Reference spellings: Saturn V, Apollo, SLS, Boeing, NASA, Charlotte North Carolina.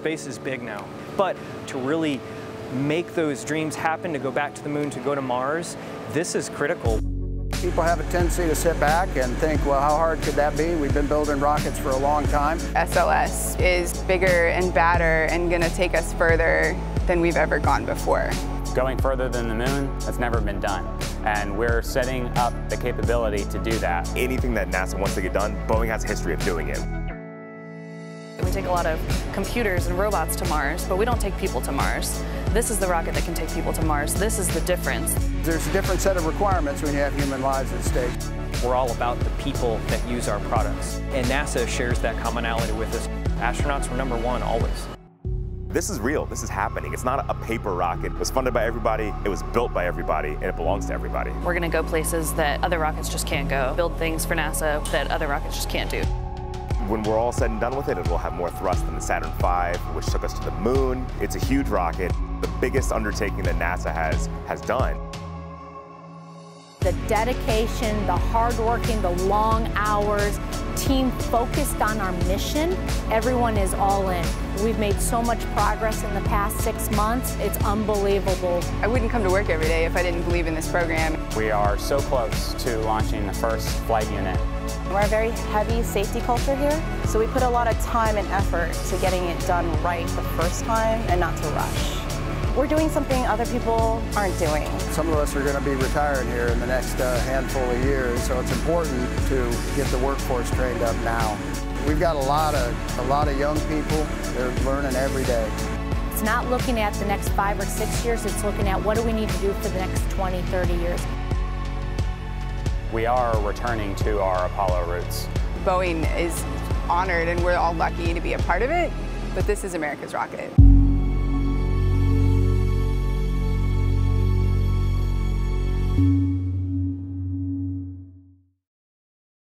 Space is big now. But to really make those dreams happen, to go back to the moon, to go to Mars, this is critical. People have a tendency to sit back and think, well, how hard could that be? We've been building rockets for a long time. SLS is bigger and badder and going to take us further than we've ever gone before. Going further than the moon, that's never been done. And we're setting up the capability to do that. Anything that NASA wants to get done, Boeing has a history of doing it. We take a lot of computers and robots to Mars, but we don't take people to Mars. This is the rocket that can take people to Mars. This is the difference. There's a different set of requirements when you have human lives at stake. We're all about the people that use our products, and NASA shares that commonality with us. Astronauts were number one always. This is real. This is happening. It's not a paper rocket. It was funded by everybody, it was built by everybody, and it belongs to everybody. We're going to go places that other rockets just can't go, build things for NASA that other rockets just can't do. When we're all said and done with it, it will have more thrust than the Saturn V, which took us to the moon. It's a huge rocket, the biggest undertaking that NASA has done. The dedication, the hard working, the long hours, team focused on our mission, everyone is all in. We've made so much progress in the past 6 months, it's unbelievable. I wouldn't come to work every day if I didn't believe in this program. We are so close to launching the first flight unit. We're a very heavy safety culture here, so we put a lot of time and effort to getting it done right the first time and not to rush. We're doing something other people aren't doing. Some of us are going to be retiring here in the next handful of years, so it's important to get the workforce trained up now. We've got a lot of young people. They're learning every day. It's not looking at the next 5 or 6 years. It's looking at what do we need to do for the next 20, 30 years. We are returning to our Apollo roots. Boeing is honored, and we're all lucky to be a part of it, but this is America's rocket.